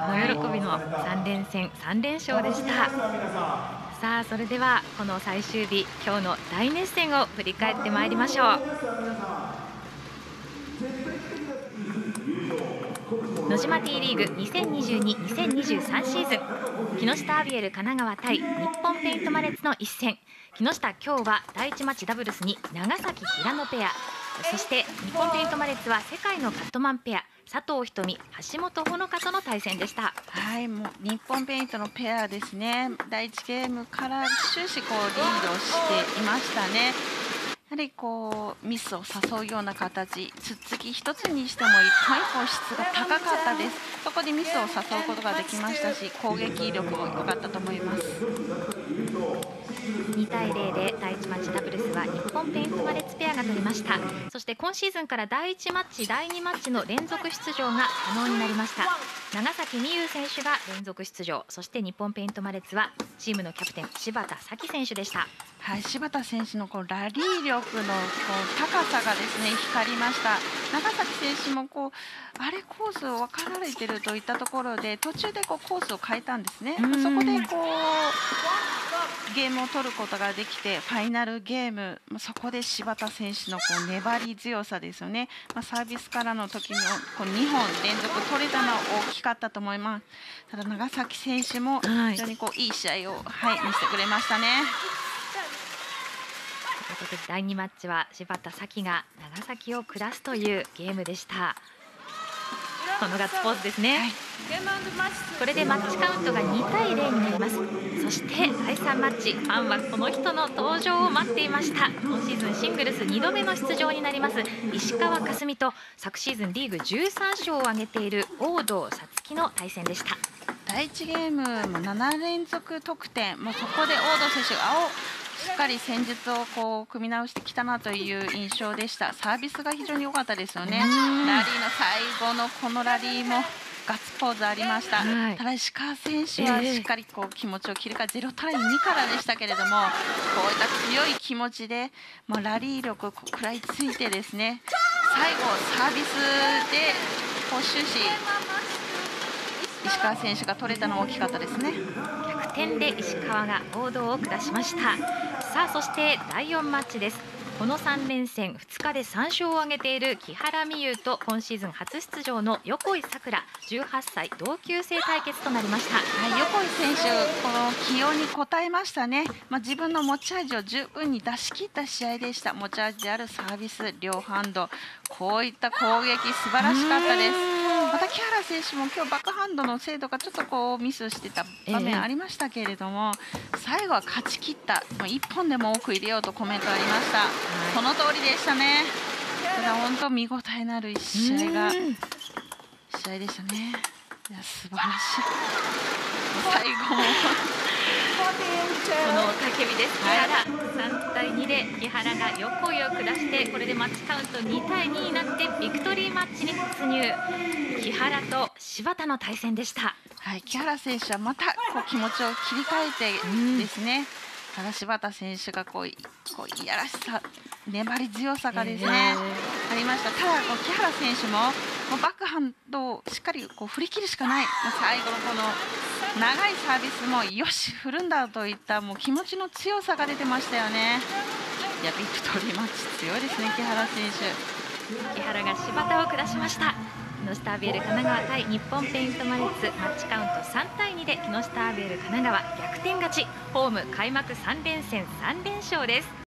喜びの3連戦3連勝でした。さあそれではこの最終日、今日の大熱戦を振り返ってまいりましょう。ノジマ T リーグ 2022-2023 シーズン、木下アビエル神奈川対日本ペイントマレッツの一戦。木下今日は第1マッチダブルスに長崎平野ペア、そして日本ペイントマレッツは世界のカットマンペア佐藤ひとみ、橋本穂香との対戦でした。はい、もう日本ペイントのペアですね。第1ゲームから終始こうリードしていましたね。やはりこうミスを誘うような形、突っつき一つにしても一本一本質が高かったです。そこでミスを誘うことができましたし、攻撃力も良かったと思います。2対0で第1マッチダブルスは日本ペイントマレッツペアが取りました。そして今シーズンから第1マッチ第2マッチの連続出場が可能になりました。長崎美優選手が連続出場、そして日本ペイントマレッツはチームのキャプテン柴田咲選手でした。はい、柴田選手のこうラリー力のこう高さがですね光りました。長崎選手もこうあれコースを分かられているといったところで、途中でこうコースを変えたんですね。そこでこうゲームを取ることができて、ファイナルゲーム、そこで柴田選手のこう粘り強さですよね。サービスからの時のこう2本連続取れたのは大きかったと思います。ただ長崎選手も非常にこういい試合を、はい、見せてくれましたね。第2マッチは柴田咲が長崎を下すというゲームでした。このガッツポーズですね。はい、これでマッチカウントが2対0になります。そして第3マッチ、ファンはこの人の登場を待っていました。今シーズンシングルス2度目の出場になります石川佳純と、昨シーズンリーグ13勝を挙げている王道皐月の対戦でした。第1ゲームも7連続得点、もうそこで王道選手がしっかり戦術をこう組み直してきたなという印象でした。サービスが非常に良かったですよね。ラリーの最後のこのラリーもガッツポーズありました。はい、ただ石川選手はしっかりこう気持ちを切り替え、0対2からでしたけれども、こういった強い気持ちでもうラリー力を食らいついてですね、最後サービスでこう終始石川選手が取れたのが大きかったですね。逆転で石川が王道を下しました。さあそして第4マッチです。この3連戦2日で3勝を挙げている木原美悠と、今シーズン初出場の横井さくら、18歳同級生対決となりました。はい、横井選手、この起用に応えましたね。自分の持ち味を十分に出し切った試合でした。持ち味であるサービス、両ハンド、こういった攻撃素晴らしかったです。また木原選手も今日バックハンドの精度がちょっとこうミスしてた場面ありましたけれども、最後は勝ち切った、1本でも多く入れようとコメントありました。その通りでしたね。ただ本当見応えのある試合でしたね。いや素晴らしい。最後もこの雄たけびです。3対2で木原が横井を下して、これでマッチカウント2対2になってビクトリーマッチに突入。木原と柴田の対戦でした。はい、木原選手はまたこう気持ちを切り替えてですね、ただ柴田選手がこういやらしさ、粘り強さがですね、ありました。ただこう木原選手もバックハンドをしっかりこう振り切るしかない、最後のこの長いサービスもよし振るんだといったもう気持ちの強さが出てましたよね。いやビクトリーマッチ強いですね、木原選手。木原が柴田を下しました。木下アビエル神奈川対日本ペイントマレッツ、マッチカウント3対2で木下アビエル神奈川逆転勝ち。ホーム開幕3連戦3連勝です。